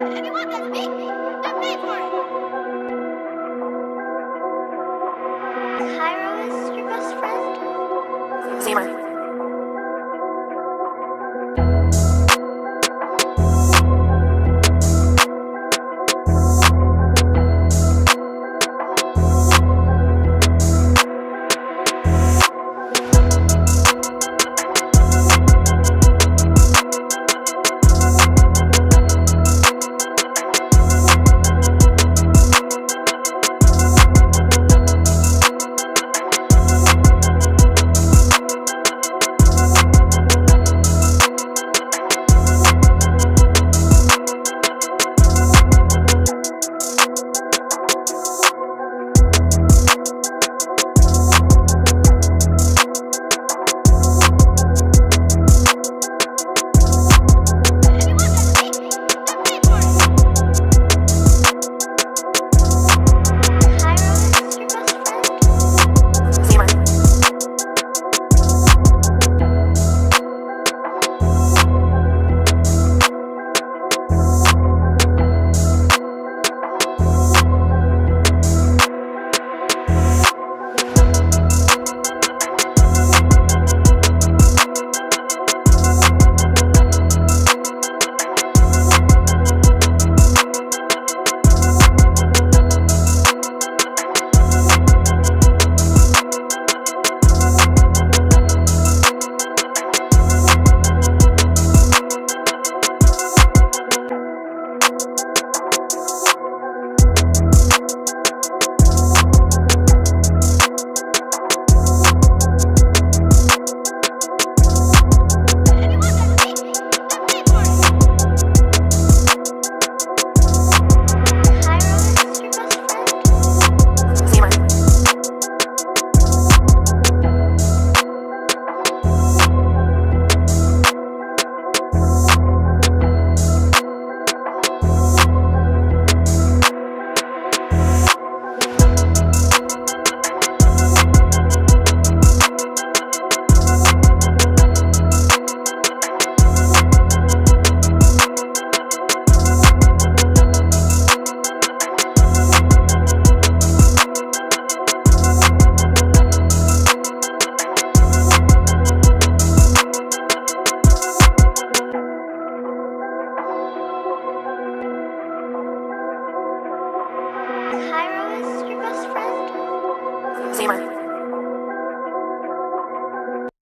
If you want this beat, don't pay for it.